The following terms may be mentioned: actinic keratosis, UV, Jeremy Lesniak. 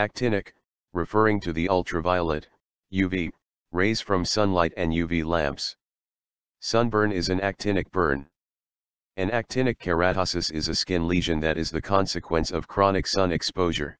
Actinic, referring to the ultraviolet, UV, rays from sunlight and UV lamps. Sunburn is an actinic burn. An actinic keratosis is a skin lesion that is the consequence of chronic sun exposure.